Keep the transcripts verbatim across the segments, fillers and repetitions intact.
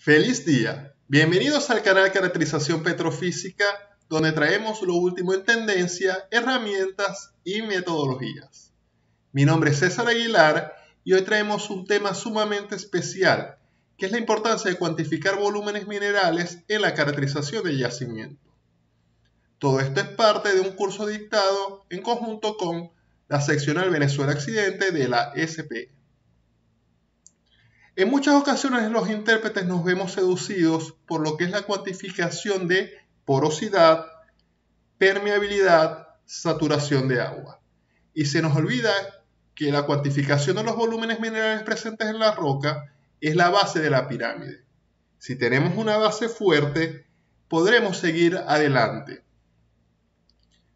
¡Feliz día! Bienvenidos al canal Caracterización Petrofísica, donde traemos lo último en tendencia, herramientas y metodologías. Mi nombre es César Aguilar y hoy traemos un tema sumamente especial, que es la importancia de cuantificar volúmenes minerales en la caracterización de yacimiento. Todo esto es parte de un curso dictado en conjunto con la seccional Venezuela Occidente de la S P E. En muchas ocasiones los intérpretes nos vemos seducidos por lo que es la cuantificación de porosidad, permeabilidad, saturación de agua. Y se nos olvida que la cuantificación de los volúmenes minerales presentes en la roca es la base de la pirámide. Si tenemos una base fuerte, podremos seguir adelante.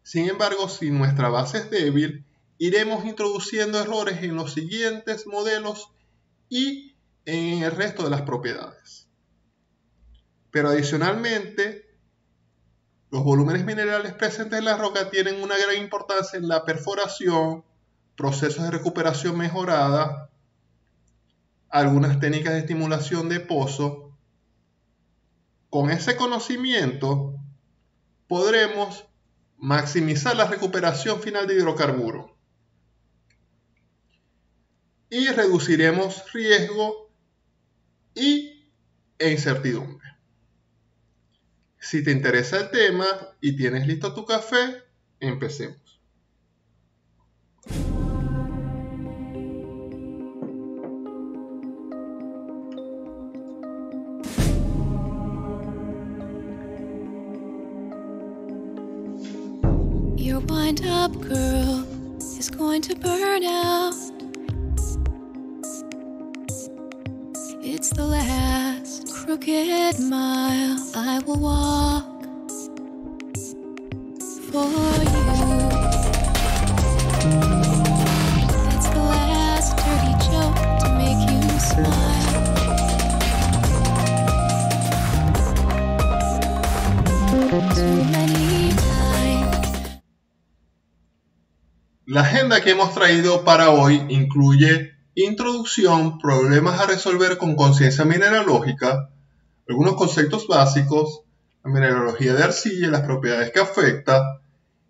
Sin embargo, si nuestra base es débil, iremos introduciendo errores en los siguientes modelos y en el resto de las propiedades. Pero adicionalmente, los volúmenes minerales presentes en la roca tienen una gran importancia en la perforación, procesos de recuperación mejorada, algunas técnicas de estimulación de pozo. Con ese conocimiento podremos maximizar la recuperación final de hidrocarburos y reduciremos riesgo y e incertidumbre. Si te interesa el tema y tienes listo tu café, empecemos. Your wind up girl is going to burn out. It's the last crooked mile I will walk for you. It's the last dirty joke to make you smile. Too many times. La agenda que hemos traído para hoy incluye introducción, problemas a resolver con conciencia mineralógica, algunos conceptos básicos, la mineralogía de arcilla y las propiedades que afecta,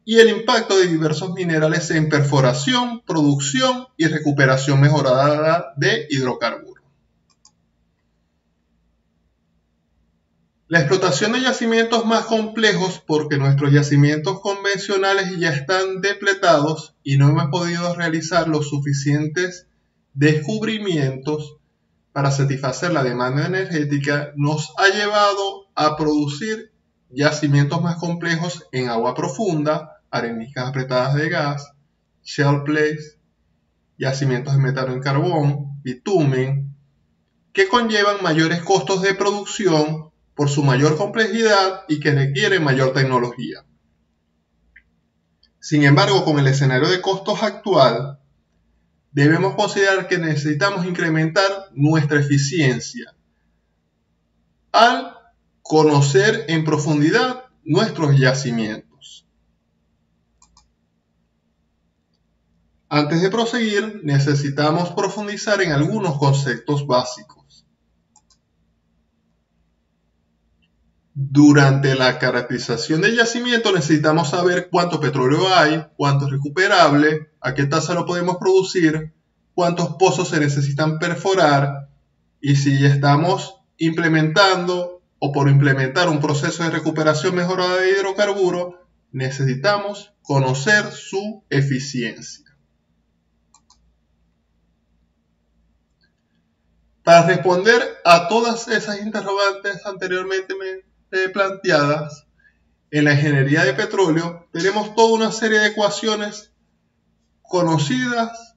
y el impacto de diversos minerales en perforación, producción y recuperación mejorada de hidrocarburos. La explotación de yacimientos más complejos, porque nuestros yacimientos convencionales ya están depletados y no hemos podido realizar los suficientes descubrimientos para satisfacer la demanda energética, nos ha llevado a producir yacimientos más complejos en agua profunda, areniscas apretadas de gas, shale plays, yacimientos de metano en carbón, bitumen, que conllevan mayores costos de producción por su mayor complejidad y que requieren mayor tecnología. Sin embargo, con el escenario de costos actual, debemos considerar que necesitamos incrementar nuestra eficiencia al conocer en profundidad nuestros yacimientos. Antes de proseguir, necesitamos profundizar en algunos conceptos básicos. Durante la caracterización del yacimiento necesitamos saber cuánto petróleo hay, cuánto es recuperable, a qué tasa lo podemos producir, cuántos pozos se necesitan perforar y si estamos implementando o por implementar un proceso de recuperación mejorada de hidrocarburos, necesitamos conocer su eficiencia. Para responder a todas esas interrogantes anteriormente planteadas, en la ingeniería de petróleo tenemos toda una serie de ecuaciones conocidas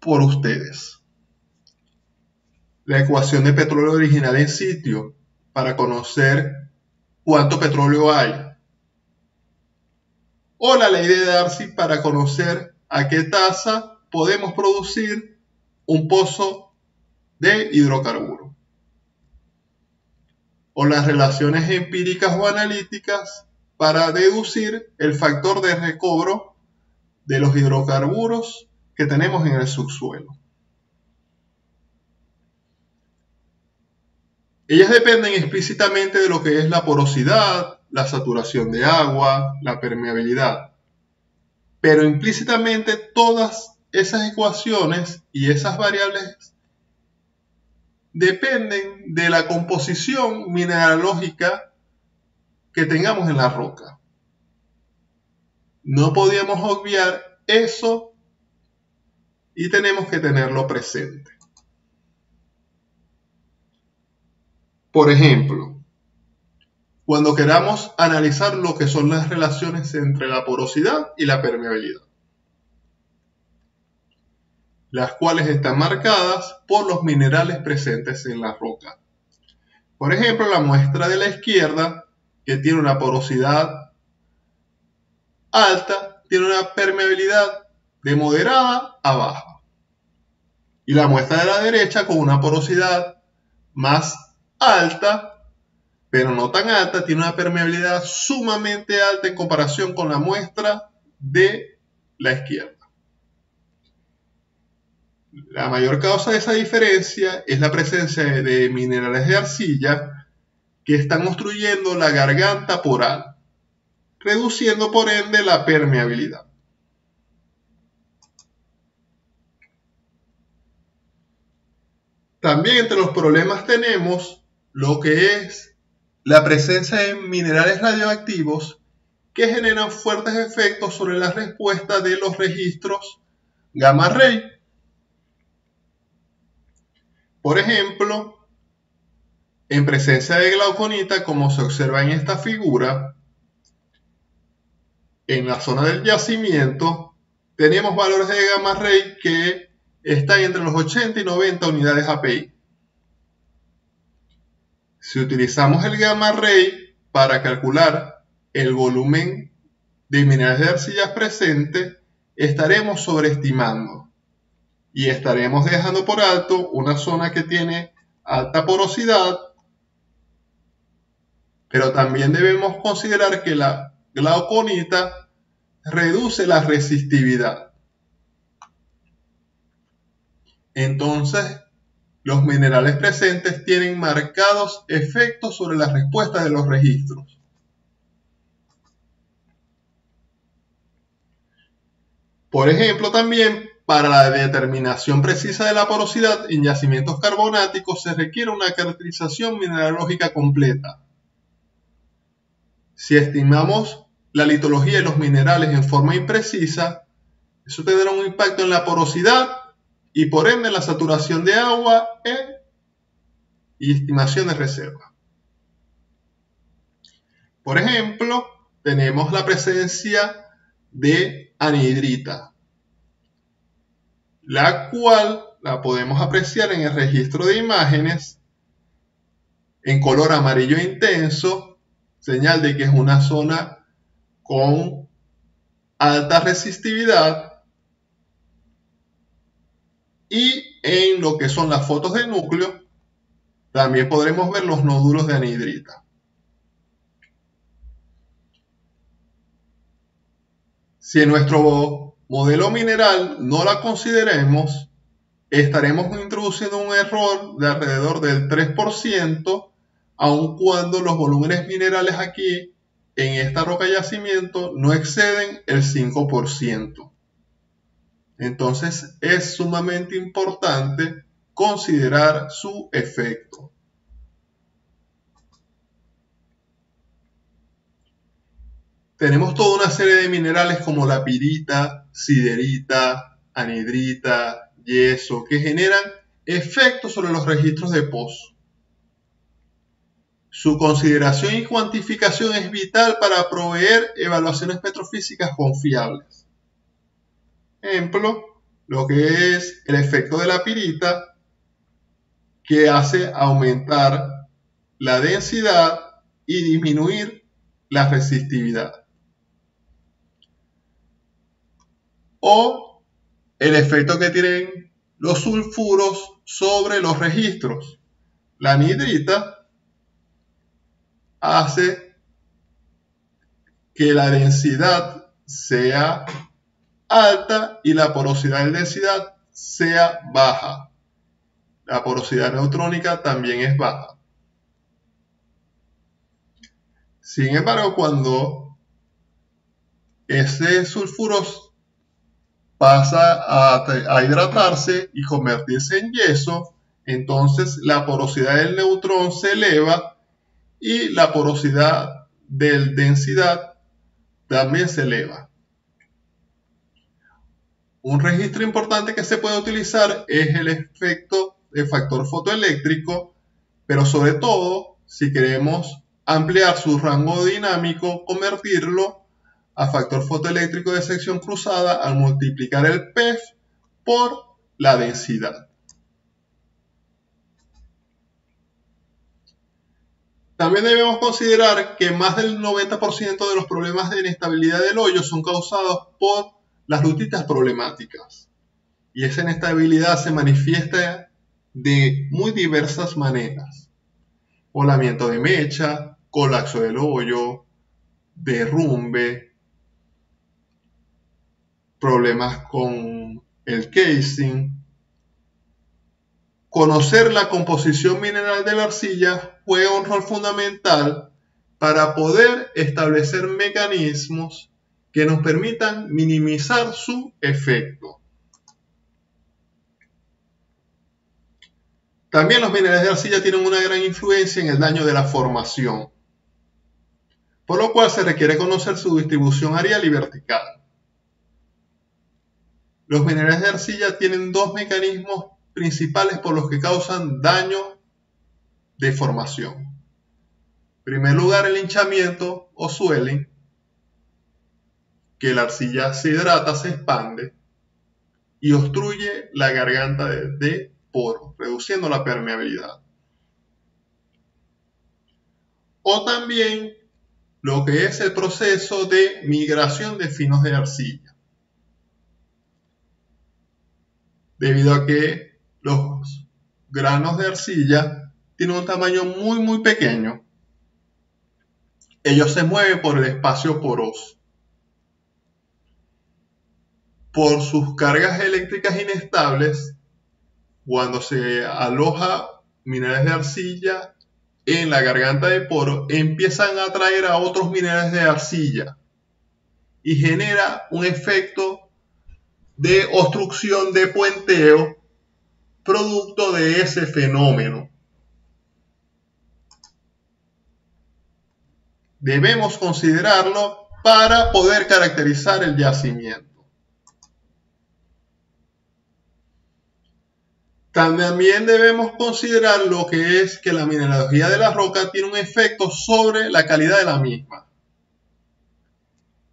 por ustedes. La ecuación de petróleo original en sitio, para conocer cuánto petróleo hay. O la ley de Darcy para conocer a qué tasa podemos producir un pozo de hidrocarburos. O las relaciones empíricas o analíticas para deducir el factor de recobro de los hidrocarburos que tenemos en el subsuelo. Ellas dependen explícitamente de lo que es la porosidad, la saturación de agua, la permeabilidad. Pero implícitamente todas esas ecuaciones y esas variables dependen de la composición mineralógica que tengamos en la roca. No podíamos obviar eso y tenemos que tenerlo presente. Por ejemplo, cuando queramos analizar lo que son las relaciones entre la porosidad y la permeabilidad, las cuales están marcadas por los minerales presentes en la roca. Por ejemplo, la muestra de la izquierda, que tiene una porosidad alta, tiene una permeabilidad de moderada a baja. Y la muestra de la derecha, con una porosidad más alta, pero no tan alta, tiene una permeabilidad sumamente alta en comparación con la muestra de la izquierda. La mayor causa de esa diferencia es la presencia de minerales de arcilla que están obstruyendo la garganta poral, reduciendo por ende la permeabilidad. También entre los problemas tenemos lo que es la presencia de minerales radioactivos que generan fuertes efectos sobre la respuesta de los registros gamma ray. Por ejemplo, en presencia de glauconita, como se observa en esta figura, en la zona del yacimiento, tenemos valores de gamma ray que están entre los ochenta y noventa unidades A P I. Si utilizamos el gamma ray para calcular el volumen de minerales de arcillas presente, estaremos sobreestimando. Y estaremos dejando por alto una zona que tiene alta porosidad, pero también debemos considerar que la glauconita reduce la resistividad. Entonces, los minerales presentes tienen marcados efectos sobre la respuesta de los registros. Por ejemplo, también, para la determinación precisa de la porosidad en yacimientos carbonáticos se requiere una caracterización mineralógica completa. Si estimamos la litología de los minerales en forma imprecisa, eso tendrá un impacto en la porosidad y por ende en la saturación de agua e, y estimación de reserva. Por ejemplo, tenemos la presencia de anhidrita, la cual la podemos apreciar en el registro de imágenes en color amarillo intenso, señal de que es una zona con alta resistividad, y en lo que son las fotos de núcleo también podremos ver los nódulos de anhidrita. Si en nuestro modelo mineral no la consideremos, estaremos introduciendo un error de alrededor del tres por ciento, aun cuando los volúmenes minerales aquí, en esta roca yacimiento, no exceden el cinco por ciento. Entonces es sumamente importante considerar su efecto. Tenemos toda una serie de minerales como la pirita, siderita, anhidrita, yeso, que generan efectos sobre los registros de pozo. Su consideración y cuantificación es vital para proveer evaluaciones petrofísicas confiables. Ejemplo, lo que es el efecto de la pirita, que hace aumentar la densidad y disminuir la resistividad. O el efecto que tienen los sulfuros sobre los registros. La anhidrita hace que la densidad sea alta y la porosidad de densidad sea baja. La porosidad neutrónica también es baja. Sin embargo, cuando ese sulfuro pasa a, a hidratarse y convertirse en yeso, entonces la porosidad del neutrón se eleva y la porosidad de densidad también se eleva. Un registro importante que se puede utilizar es el efecto del factor fotoeléctrico, pero sobre todo si queremos ampliar su rango dinámico, convertirlo a factor fotoeléctrico de sección cruzada al multiplicar el P E F por la densidad. También debemos considerar que más del noventa por ciento de los problemas de inestabilidad del hoyo son causados por las rutitas problemáticas. Y esa inestabilidad se manifiesta de muy diversas maneras. Volamiento de mecha, colapso del hoyo, derrumbe, problemas con el casing. Conocer la composición mineral de la arcilla juega un rol fundamental para poder establecer mecanismos que nos permitan minimizar su efecto. También los minerales de arcilla tienen una gran influencia en el daño de la formación, por lo cual se requiere conocer su distribución axial y vertical. Los minerales de arcilla tienen dos mecanismos principales por los que causan daño de formación. En primer lugar, el hinchamiento o swelling, que la arcilla se hidrata, se expande y obstruye la garganta de, de poros, reduciendo la permeabilidad. O también lo que es el proceso de migración de finos de arcilla, debido a que los granos de arcilla tienen un tamaño muy muy pequeño. Ellos se mueven por el espacio poroso. Por sus cargas eléctricas inestables, cuando se aloja minerales de arcilla en la garganta de poro, empiezan a atraer a otros minerales de arcilla y genera un efecto de obstrucción, de puenteo, producto de ese fenómeno. Debemos considerarlo para poder caracterizar el yacimiento. También debemos considerar lo que es que la mineralogía de la roca tiene un efecto sobre la calidad de la misma.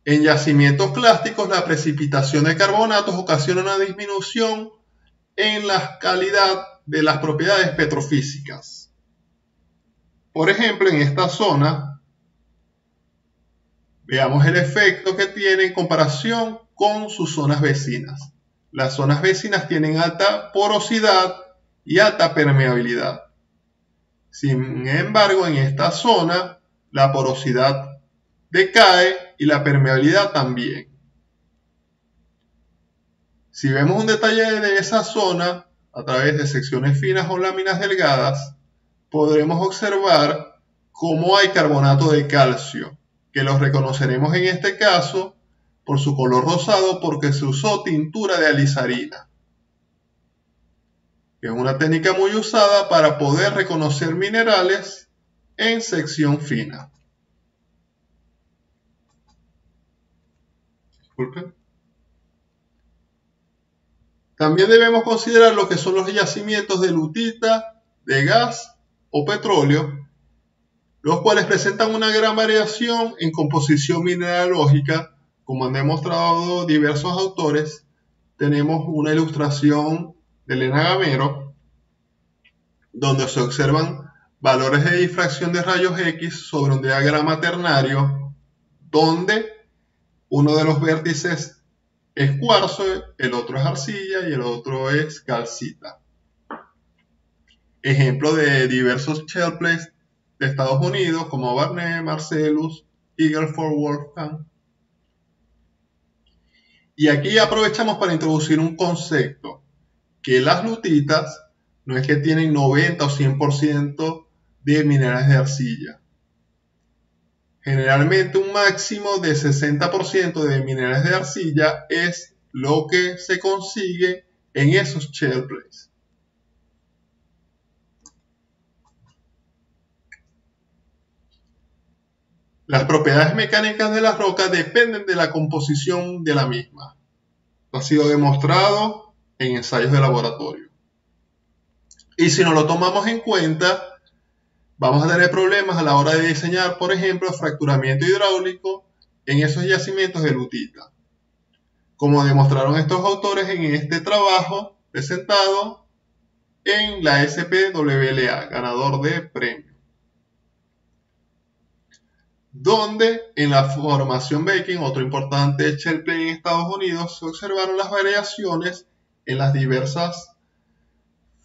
En yacimientos clásicos, la precipitación de carbonatos ocasiona una disminución en la calidad de las propiedades petrofísicas. Por ejemplo, en esta zona, veamos el efecto que tiene en comparación con sus zonas vecinas. Las zonas vecinas tienen alta porosidad y alta permeabilidad. Sin embargo, en esta zona, la porosidad decae y la permeabilidad también. Si vemos un detalle de esa zona, a través de secciones finas o láminas delgadas, podremos observar cómo hay carbonato de calcio, que los reconoceremos en este caso por su color rosado porque se usó tintura de alizarina, que es una técnica muy usada para poder reconocer minerales en sección fina. Disculpen. También debemos considerar lo que son los yacimientos de lutita, de gas o petróleo, los cuales presentan una gran variación en composición mineralógica, como han demostrado diversos autores. Tenemos una ilustración de Elena Gamero, donde se observan valores de difracción de rayos X sobre un diagrama ternario, donde uno de los vértices es cuarzo, el otro es arcilla y el otro es calcita. Ejemplo de diversos shale plays de Estados Unidos como Barnett, Marcellus, Eagle Ford. Y aquí aprovechamos para introducir un concepto, que las lutitas no es que tienen noventa o cien por ciento de minerales de arcilla. Generalmente un máximo de sesenta por ciento de minerales de arcilla es lo que se consigue en esos shale plays. Las propiedades mecánicas de la roca dependen de la composición de la misma. Esto ha sido demostrado en ensayos de laboratorio. Y si no lo tomamos en cuenta, vamos a tener problemas a la hora de diseñar, por ejemplo, fracturamiento hidráulico en esos yacimientos de lutita. Como demostraron estos autores en este trabajo presentado en la S P W L A, ganador de premio. Donde en la formación Bakken, otro importante shale play en Estados Unidos, se observaron las variaciones en las diversas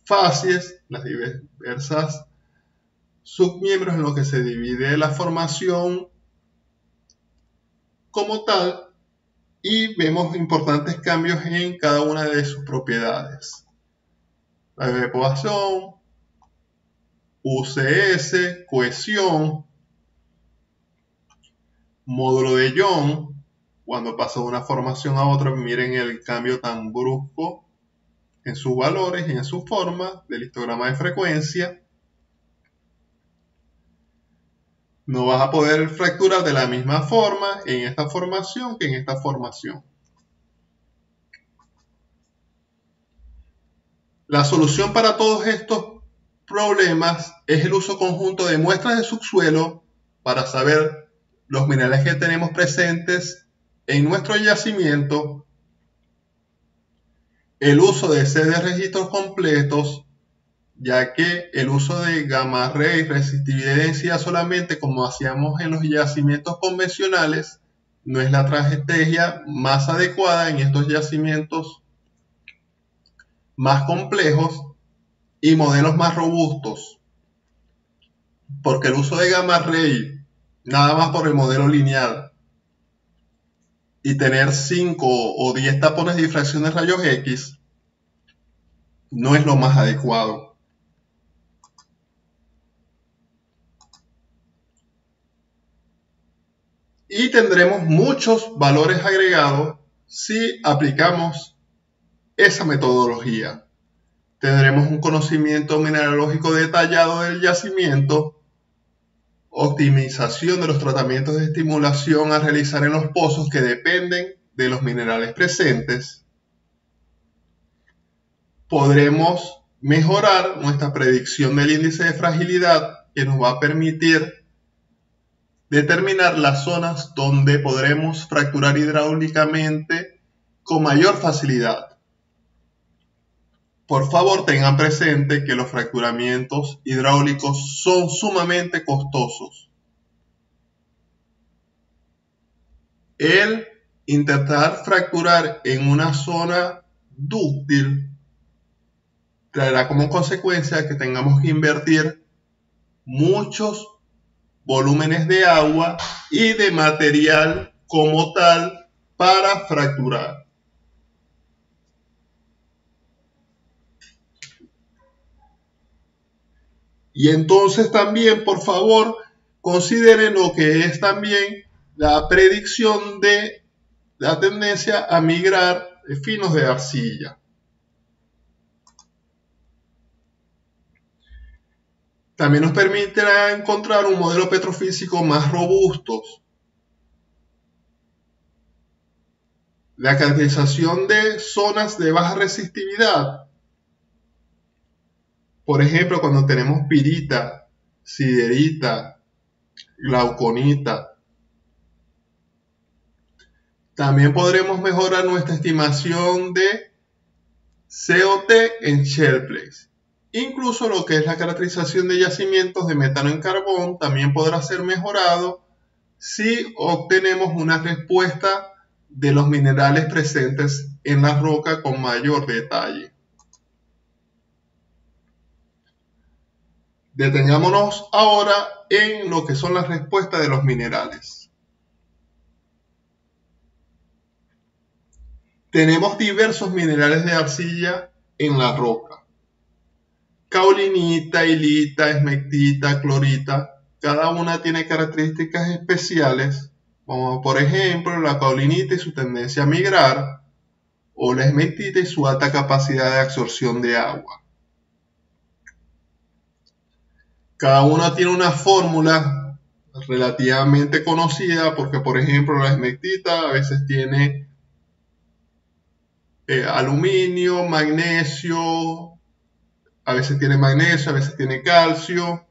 facies, las diversas submiembros en los que se divide la formación como tal, y vemos importantes cambios en cada una de sus propiedades: la evaporación, U C S, cohesión, módulo de ion. Cuando pasa de una formación a otra, miren el cambio tan brusco en sus valores y en su forma del histograma de frecuencia. No vas a poder fracturar de la misma forma en esta formación que en esta formación. La solución para todos estos problemas es el uso conjunto de muestras de subsuelo para saber los minerales que tenemos presentes en nuestro yacimiento, el uso de sedes de registros completos, ya que el uso de gamma ray, resistividad y densidad solamente, como hacíamos en los yacimientos convencionales, no es la estrategia más adecuada en estos yacimientos más complejos y modelos más robustos, porque el uso de gamma ray, nada más por el modelo lineal, y tener cinco o diez tapones de difracción de rayos X, no es lo más adecuado. Y tendremos muchos valores agregados si aplicamos esa metodología. Tendremos un conocimiento mineralógico detallado del yacimiento, optimización de los tratamientos de estimulación a realizar en los pozos que dependen de los minerales presentes. Podremos mejorar nuestra predicción del índice de fragilidad, que nos va a permitir determinar las zonas donde podremos fracturar hidráulicamente con mayor facilidad. Por favor, tengan presente que los fracturamientos hidráulicos son sumamente costosos. El intentar fracturar en una zona dúctil traerá como consecuencia que tengamos que invertir muchos volúmenes de agua y de material como tal para fracturar. Y entonces también, por favor, consideren lo que es también la predicción de la tendencia a migrar de finos de arcilla. También nos permitirá encontrar un modelo petrofísico más robusto. La caracterización de zonas de baja resistividad. Por ejemplo, cuando tenemos pirita, siderita, glauconita. También podremos mejorar nuestra estimación de C O T en shale plays. Incluso lo que es la caracterización de yacimientos de metano en carbón también podrá ser mejorado si obtenemos una respuesta de los minerales presentes en la roca con mayor detalle. Detengámonos ahora en lo que son las respuestas de los minerales. Tenemos diversos minerales de arcilla en la roca. Caulinita, hilita, esmectita, clorita, Cada una tiene características especiales, como por ejemplo la caolinita y su tendencia a migrar, o la esmetita y su alta capacidad de absorción de agua. Cada una tiene una fórmula relativamente conocida, porque por ejemplo la esmetita a veces tiene eh, aluminio, magnesio, a veces tiene magnesio, a veces tiene calcio.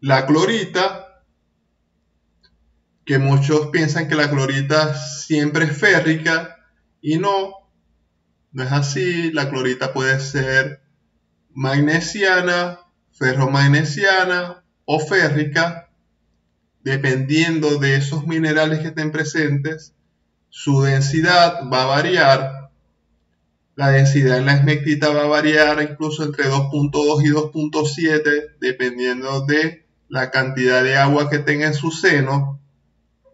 La clorita, que muchos piensan que la clorita siempre es férrica, y no, no es así. La clorita puede ser magnesiana, ferromagnesiana o férrica, dependiendo de esos minerales que estén presentes. Su densidad va a variar, la densidad en la esmectita va a variar incluso entre dos punto dos y dos punto siete, dependiendo de la cantidad de agua que tenga en su seno.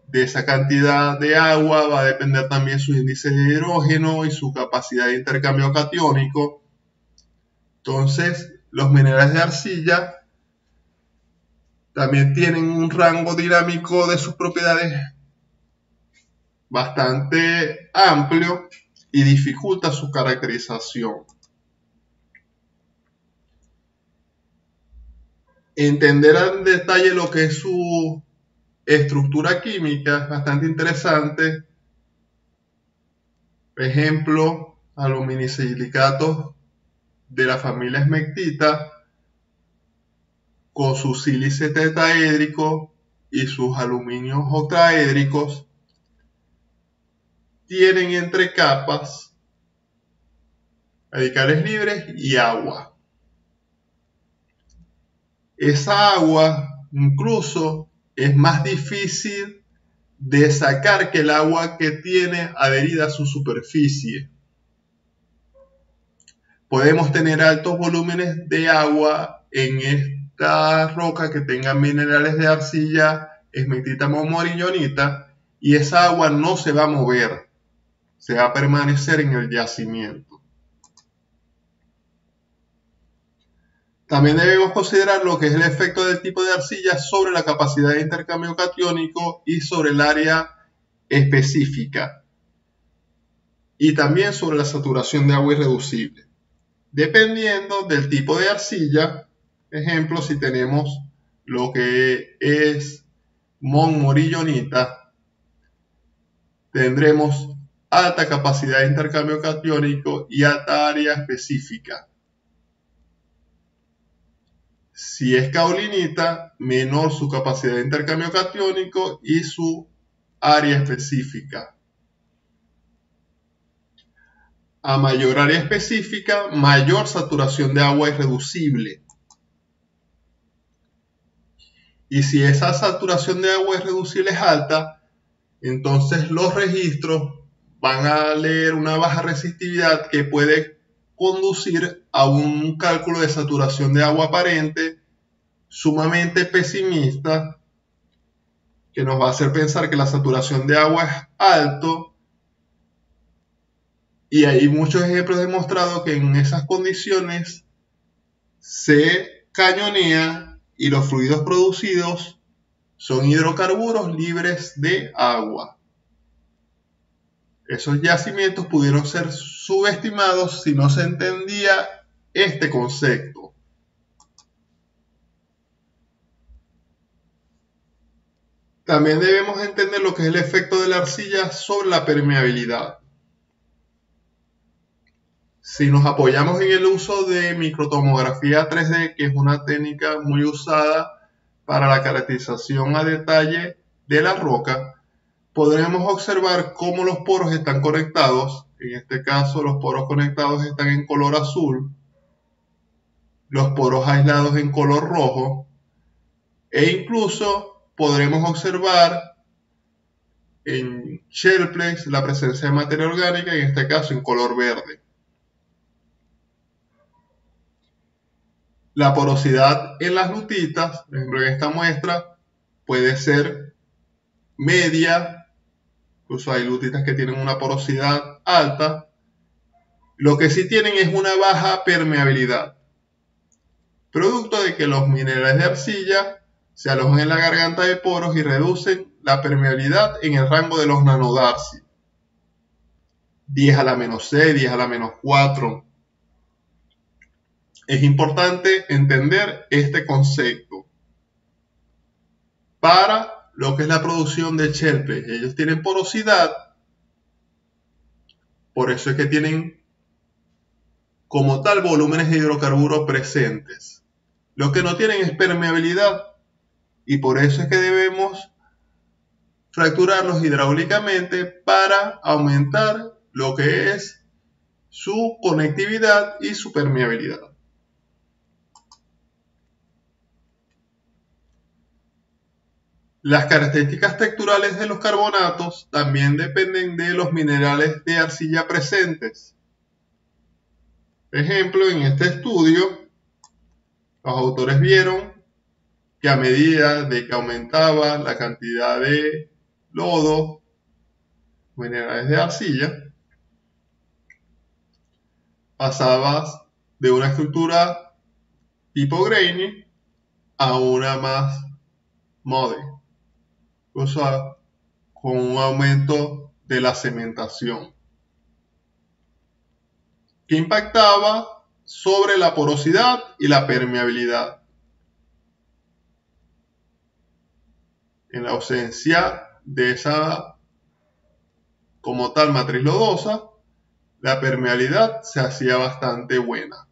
De esa cantidad de agua va a depender también su índice de hidrógeno y su capacidad de intercambio catiónico. Entonces, los minerales de arcilla también tienen un rango dinámico de sus propiedades bastante amplio y dificulta su caracterización. Entender en detalle lo que es su estructura química es bastante interesante. Por ejemplo, aluminisilicatos de la familia esmectita, con su sílice tetraédrico y sus aluminios octaédricos, tienen entre capas radicales libres y agua. Esa agua incluso es más difícil de sacar que el agua que tiene adherida a su superficie. Podemos tener altos volúmenes de agua en esta roca que tenga minerales de arcilla, esmetita, momorilonita, y esa agua no se va a mover, se va a permanecer en el yacimiento. También debemos considerar lo que es el efecto del tipo de arcilla sobre la capacidad de intercambio catiónico y sobre el área específica. Y también sobre la saturación de agua irreducible. Dependiendo del tipo de arcilla, ejemplo, si tenemos lo que es monorillonita, tendremos alta capacidad de intercambio catiónico y alta área específica. Si es caolinita, menor su capacidad de intercambio catiónico y su área específica. A mayor área específica, mayor saturación de agua irreducible. Y si esa saturación de agua irreducible es alta, entonces los registros van a leer una baja resistividad que puede conducir a un cálculo de saturación de agua aparente sumamente pesimista, que nos va a hacer pensar que la saturación de agua es alto, y hay muchos ejemplos demostrados que en esas condiciones se cañonea y los fluidos producidos son hidrocarburos libres de agua. Esos yacimientos pudieron ser subestimados si no se entendía este concepto. También debemos entender lo que es el efecto de la arcilla sobre la permeabilidad. Si nos apoyamos en el uso de microtomografía tres D, que es una técnica muy usada para la caracterización a detalle de la roca, podremos observar cómo los poros están conectados. En este caso, los poros conectados están en color azul, los poros aislados en color rojo, e incluso podremos observar en shell plates la presencia de materia orgánica, en este caso en color verde. La porosidad en las lutitas, por ejemplo en esta muestra, puede ser media. Incluso hay lutitas que tienen una porosidad alta. Lo que sí tienen es una baja permeabilidad. producto de que los minerales de arcilla se alojan en la garganta de poros y reducen la permeabilidad en el rango de los nanodarcy. diez a la menos seis, diez a la menos cuatro. Es importante entender este concepto para lo que es la producción de chelpes. Ellos tienen porosidad, por eso es que tienen como tal volúmenes de hidrocarburos presentes. Lo que no tienen es permeabilidad y por eso es que debemos fracturarlos hidráulicamente para aumentar lo que es su conectividad y su permeabilidad. Las características texturales de los carbonatos también dependen de los minerales de arcilla presentes. Por ejemplo, en este estudio, los autores vieron que a medida de que aumentaba la cantidad de lodo, minerales de arcilla, pasabas de una estructura tipo grainy a una más mode. O sea, con un aumento de la cementación que impactaba sobre la porosidad y la permeabilidad. En la ausencia de esa como tal matriz lodosa, la permeabilidad se hacía bastante buena.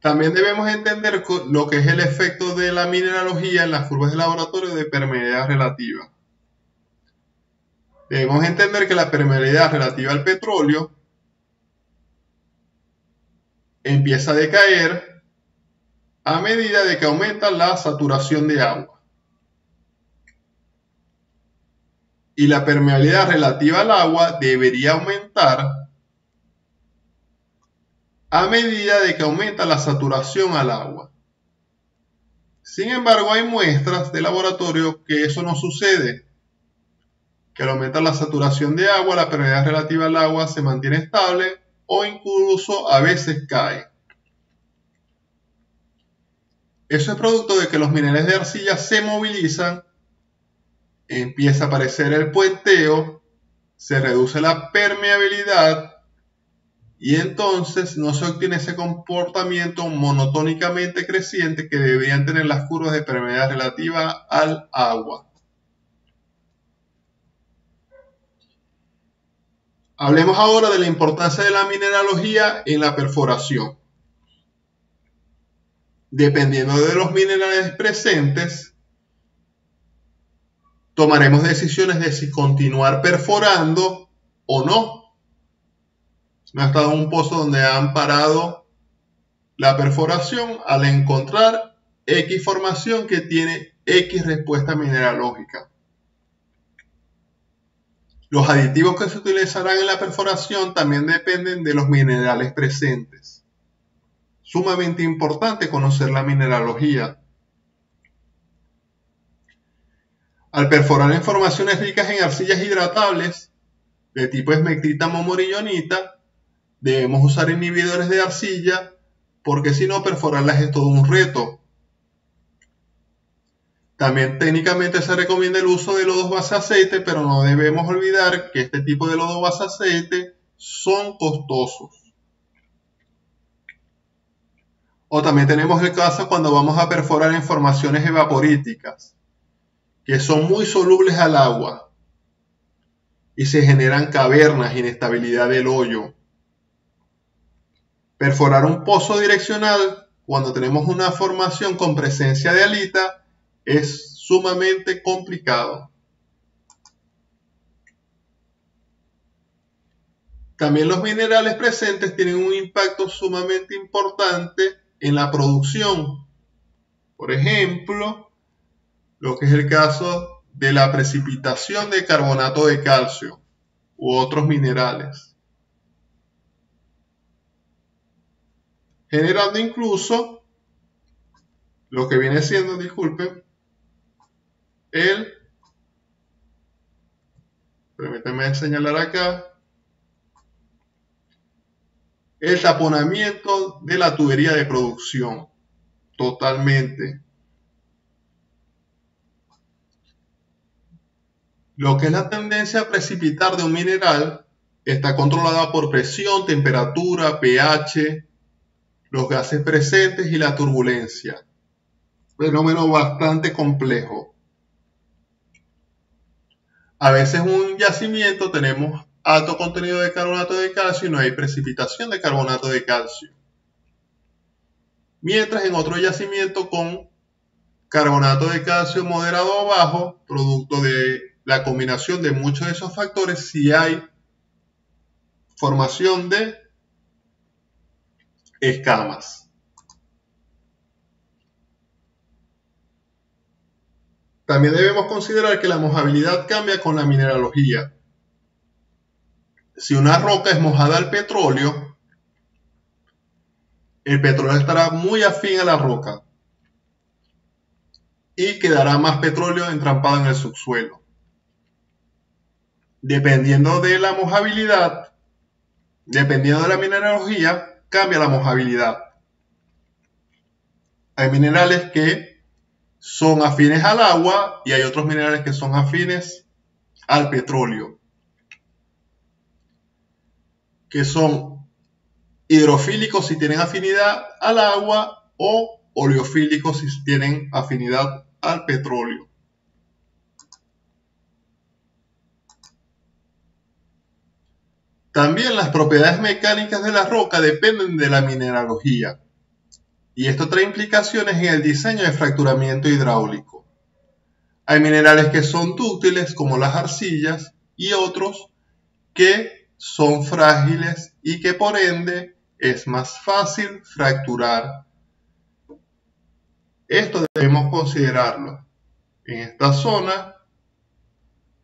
También debemos entender lo que es el efecto de la mineralogía en las curvas de laboratorio de permeabilidad relativa. Debemos entender que la permeabilidad relativa al petróleo empieza a decaer a medida de que aumenta la saturación de agua. Y la permeabilidad relativa al agua debería aumentar a medida de que aumenta la saturación al agua. Sin embargo, hay muestras de laboratorio que eso no sucede, que al aumentar la saturación de agua, la permeabilidad relativa al agua se mantiene estable o incluso a veces cae. Eso es producto de que los minerales de arcilla se movilizan, empieza a aparecer el puenteo, se reduce la permeabilidad, y entonces no se obtiene ese comportamiento monotónicamente creciente que deberían tener las curvas de permeabilidad relativa al agua. Hablemos ahora de la importancia de la mineralogía en la perforación. Dependiendo de los minerales presentes, tomaremos decisiones de si continuar perforando o no. No ha estado en un pozo donde han parado la perforación al encontrar X formación que tiene X respuesta mineralógica. Los aditivos que se utilizarán en la perforación también dependen de los minerales presentes. Sumamente importante conocer la mineralogía. Al perforar en formaciones ricas en arcillas hidratables de tipo esmectita, momorillonita, debemos usar inhibidores de arcilla porque si no, perforarlas es todo un reto. También técnicamente se recomienda el uso de lodos base aceite, pero no debemos olvidar que este tipo de lodos base aceite son costosos. O también tenemos el caso cuando vamos a perforar en formaciones evaporíticas, que son muy solubles al agua y se generan cavernas, inestabilidad del hoyo. Perforar un pozo direccional cuando tenemos una formación con presencia de halita es sumamente complicado. También los minerales presentes tienen un impacto sumamente importante en la producción. Por ejemplo, lo que es el caso de la precipitación de carbonato de calcio u otros minerales, generando incluso lo que viene siendo, disculpen, el, permítanme señalar acá, el taponamiento de la tubería de producción. Totalmente. Lo que es la tendencia a precipitar de un mineral está controlada por presión, temperatura, pH, los gases presentes y la turbulencia. Fenómeno bastante complejo. A veces en un yacimiento tenemos alto contenido de carbonato de calcio y no hay precipitación de carbonato de calcio. Mientras en otro yacimiento con carbonato de calcio moderado o bajo, producto de la combinación de muchos de esos factores, sí hay formación de escamas. También debemos considerar que la mojabilidad cambia con la mineralogía. Si una roca es mojada al petróleo, el petróleo estará muy afín a la roca y quedará más petróleo entrampado en el subsuelo. Dependiendo de la mojabilidad, dependiendo de la mineralogía, cambia la mojabilidad. Hay minerales que son afines al agua y hay otros minerales que son afines al petróleo, que son hidrofílicos si tienen afinidad al agua o oleofílicos si tienen afinidad al petróleo. También las propiedades mecánicas de la roca dependen de la mineralogía, y esto trae implicaciones en el diseño de fracturamiento hidráulico. Hay minerales que son dúctiles como las arcillas y otros que son frágiles y que por ende es más fácil fracturar. Esto debemos considerarlo. En esta zona,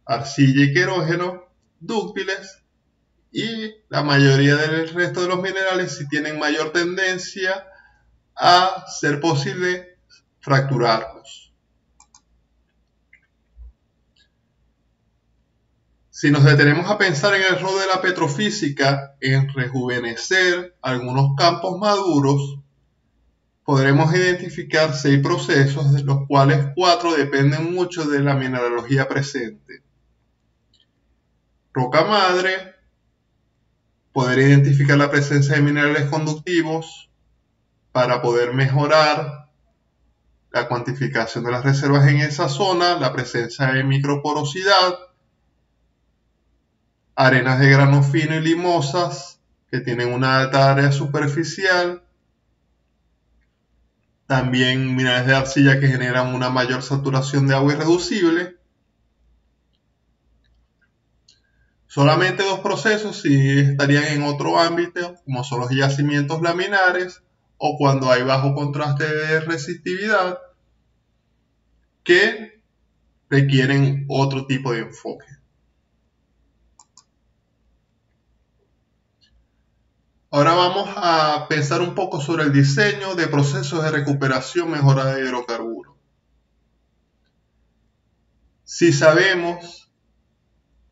arcilla y querógeno, dúctiles, y la mayoría del resto de los minerales sí tienen mayor tendencia a ser posible fracturarlos. Si nos detenemos a pensar en el rol de la petrofísica en rejuvenecer algunos campos maduros, podremos identificar seis procesos, de los cuales cuatro dependen mucho de la mineralogía presente. Roca madre, poder identificar la presencia de minerales conductivos para poder mejorar la cuantificación de las reservas en esa zona, la presencia de microporosidad, arenas de grano fino y limosas que tienen una alta área superficial. También minerales de arcilla que generan una mayor saturación de agua irreducible. Solamente dos procesos sí estarían en otro ámbito, como son los yacimientos laminares o cuando hay bajo contraste de resistividad, que requieren otro tipo de enfoque. Ahora vamos a pensar un poco sobre el diseño de procesos de recuperación mejorada de hidrocarburos. Si sabemos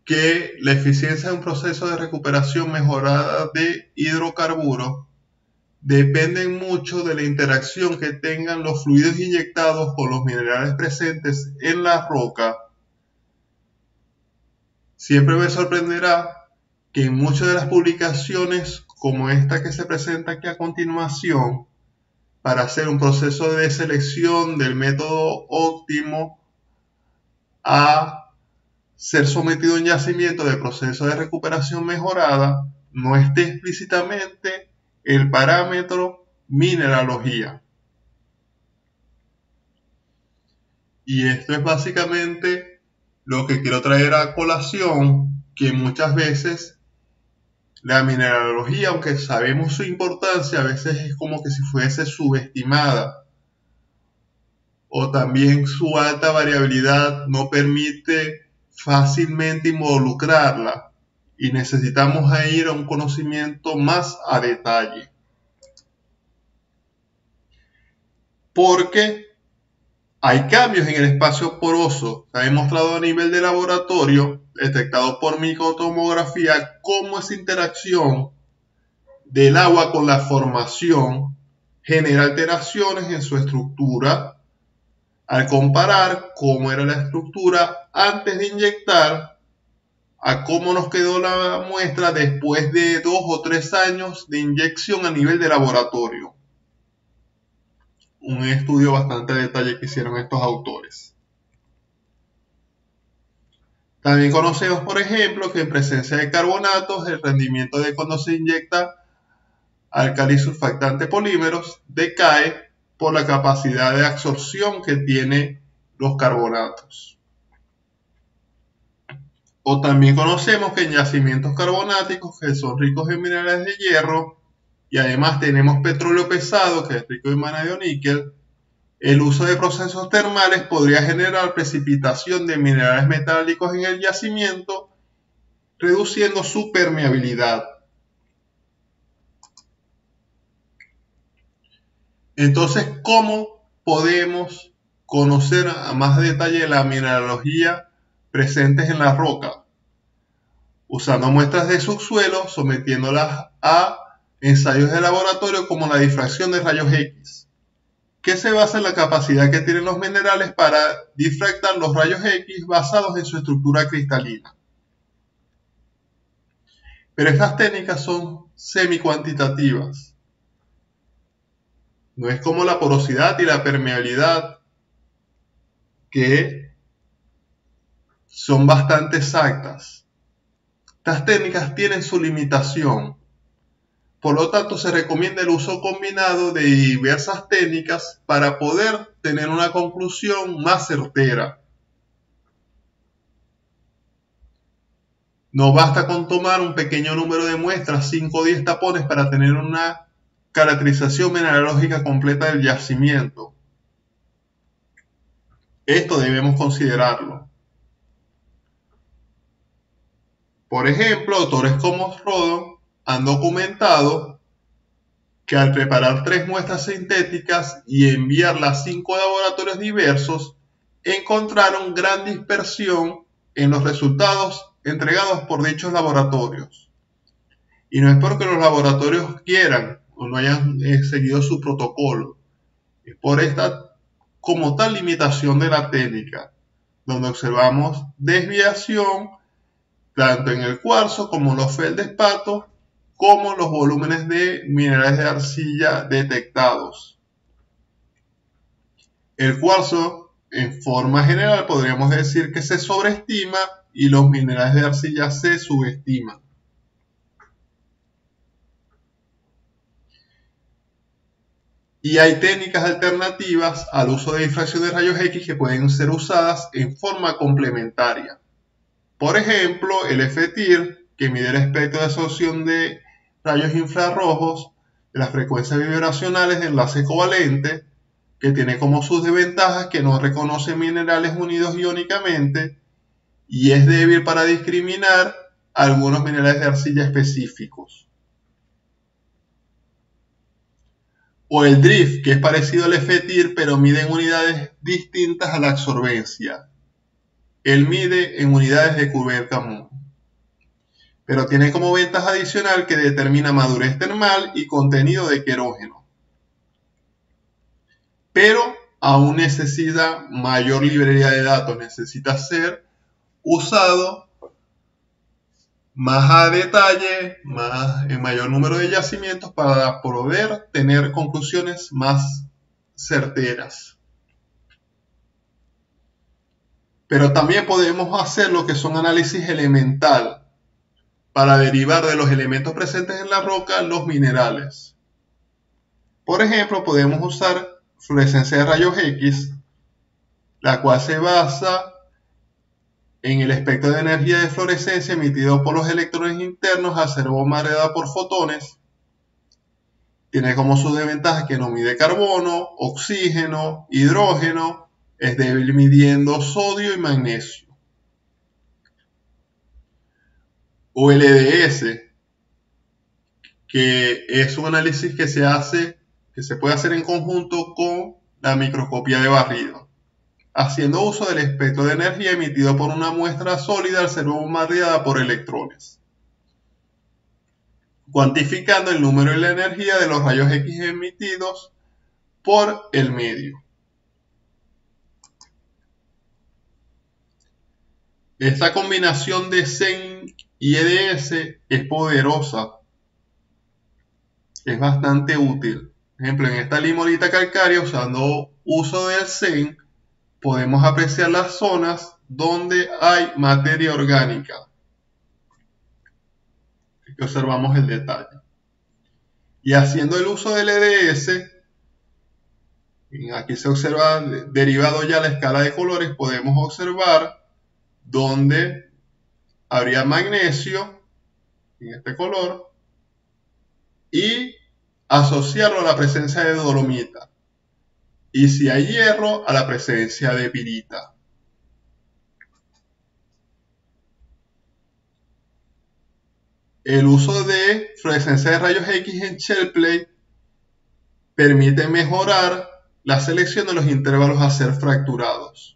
que la eficiencia de un proceso de recuperación mejorada de hidrocarburos depende mucho de la interacción que tengan los fluidos inyectados con los minerales presentes en la roca, siempre me sorprenderá que en muchas de las publicaciones como esta que se presenta aquí a continuación, para hacer un proceso de selección del método óptimo a ser sometido a un yacimiento de proceso de recuperación mejorada, no esté explícitamente el parámetro mineralogía. Y esto es básicamente lo que quiero traer a colación, que muchas veces la mineralogía, aunque sabemos su importancia, a veces es como que si fuese subestimada. O también su alta variabilidad no permite fácilmente involucrarla. Y necesitamos a ir a un conocimiento más a detalle. Porque hay cambios en el espacio poroso. Se ha demostrado a nivel de laboratorio, detectado por microtomografía, cómo esa interacción del agua con la formación genera alteraciones en su estructura al comparar cómo era la estructura antes de inyectar a cómo nos quedó la muestra después de dos o tres años de inyección a nivel de laboratorio. Un estudio bastante a detalle que hicieron estos autores. También conocemos, por ejemplo, que en presencia de carbonatos, el rendimiento de cuando se inyecta álcali surfactante polímeros decae por la capacidad de absorción que tienen los carbonatos. O también conocemos que en yacimientos carbonáticos que son ricos en minerales de hierro y además tenemos petróleo pesado que es rico en vanadio níquel, el uso de procesos termales podría generar precipitación de minerales metálicos en el yacimiento, reduciendo su permeabilidad. Entonces, ¿cómo podemos conocer a más detalle la mineralogía presente en la roca? Usando muestras de subsuelo, sometiéndolas a ensayos de laboratorio como la difracción de rayos X, que se basa en la capacidad que tienen los minerales para difractar los rayos X basados en su estructura cristalina. Pero estas técnicas son semi-cuantitativas. No es como la porosidad y la permeabilidad, que son bastante exactas. Estas técnicas tienen su limitación. Por lo tanto, se recomienda el uso combinado de diversas técnicas para poder tener una conclusión más certera. No basta con tomar un pequeño número de muestras, cinco o diez tapones, para tener una caracterización mineralógica completa del yacimiento. Esto debemos considerarlo. Por ejemplo, autores como Rodon han documentado que al preparar tres muestras sintéticas y enviarlas a cinco laboratorios diversos, encontraron gran dispersión en los resultados entregados por dichos laboratorios. Y no es porque los laboratorios quieran o no hayan eh, seguido su protocolo, es por esta como tal limitación de la técnica, donde observamos desviación tanto en el cuarzo como en los feldespatos, como los volúmenes de minerales de arcilla detectados. El cuarzo, en forma general, podríamos decir que se sobreestima y los minerales de arcilla se subestiman. Y hay técnicas alternativas al uso de difracción de rayos X que pueden ser usadas en forma complementaria. Por ejemplo, el F T I R, que mide el espectro de absorción de rayos infrarrojos, de las frecuencias vibracionales de enlace covalente, que tiene como sus desventajas que no reconoce minerales unidos iónicamente y es débil para discriminar algunos minerales de arcilla específicos. O el D R I F, que es parecido al F T I R pero mide en unidades distintas a la absorbencia. Él mide en unidades de Coulomb-Camus, pero tiene como ventaja adicional que determina madurez termal y contenido de querógeno. Pero aún necesita mayor librería de datos, necesita ser usado más a detalle, más, en mayor número de yacimientos para poder tener conclusiones más certeras. Pero también podemos hacer lo que son análisis elemental, para derivar de los elementos presentes en la roca los minerales. Por ejemplo, podemos usar fluorescencia de rayos X, la cual se basa en el espectro de energía de fluorescencia emitido por los electrones internos al ser bombardeada por fotones. Tiene como sus desventajas que no mide carbono, oxígeno, hidrógeno, es débil midiendo sodio y magnesio. O L D S, que es un análisis que se hace, que se puede hacer en conjunto con la microscopía de barrido, haciendo uso del espectro de energía emitido por una muestra sólida al ser bombardeada por electrones. cuantificando el número y la energía de los rayos X emitidos por el medio. Esta combinación de S E N y E D S es poderosa, es bastante útil. Por ejemplo, en esta limolita calcárea, usando uso del S E N, podemos apreciar las zonas donde hay materia orgánica. Aquí observamos el detalle. Y haciendo el uso del E D S, aquí se observa, derivado ya la escala de colores, podemos observar donde habría magnesio en este color y asociarlo a la presencia de dolomita, y si hay hierro, a la presencia de pirita. El uso de fluorescencia de rayos X en shell plate permite mejorar la selección de los intervalos a ser fracturados.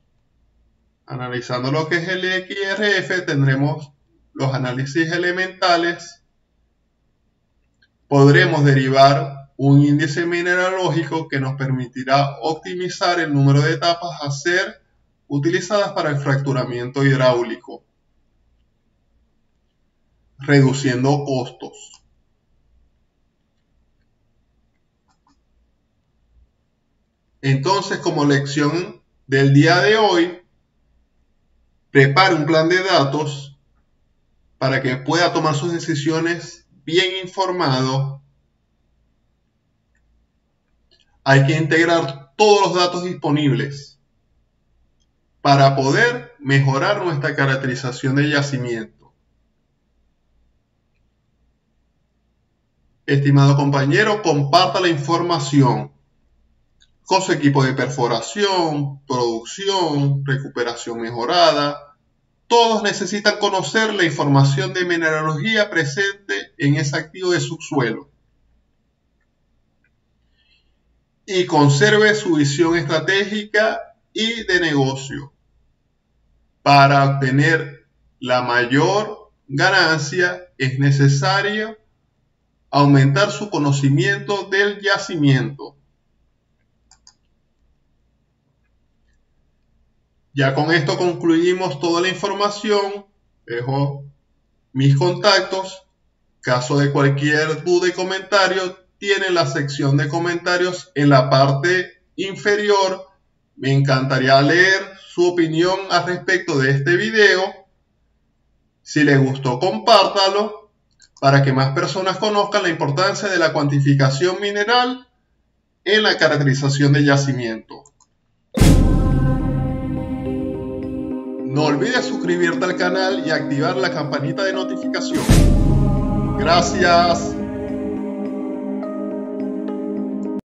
Analizando lo que es el X R F, tendremos los análisis elementales. Podremos derivar un índice mineralógico que nos permitirá optimizar el número de etapas a ser utilizadas para el fracturamiento hidráulico, reduciendo costos. Entonces, como lección del día de hoy, prepare un plan de datos para que pueda tomar sus decisiones bien informado. Hay que integrar todos los datos disponibles para poder mejorar nuestra caracterización del yacimiento. Estimado compañero, comparta la información con su equipo de perforación, producción, recuperación mejorada. Todos necesitan conocer la información de mineralogía presente en ese activo de subsuelo. Y conserve su visión estratégica y de negocio para obtener la mayor ganancia. Es necesario aumentar su conocimiento del yacimiento. Ya con esto concluimos toda la información. Dejo mis contactos. Caso de cualquier duda y comentario, tiene la sección de comentarios en la parte inferior. Me encantaría leer su opinión al respecto de este video. Si le gustó, compártalo para que más personas conozcan la importancia de la cuantificación mineral en la caracterización del yacimiento. No olvides suscribirte al canal y activar la campanita de notificación. Gracias.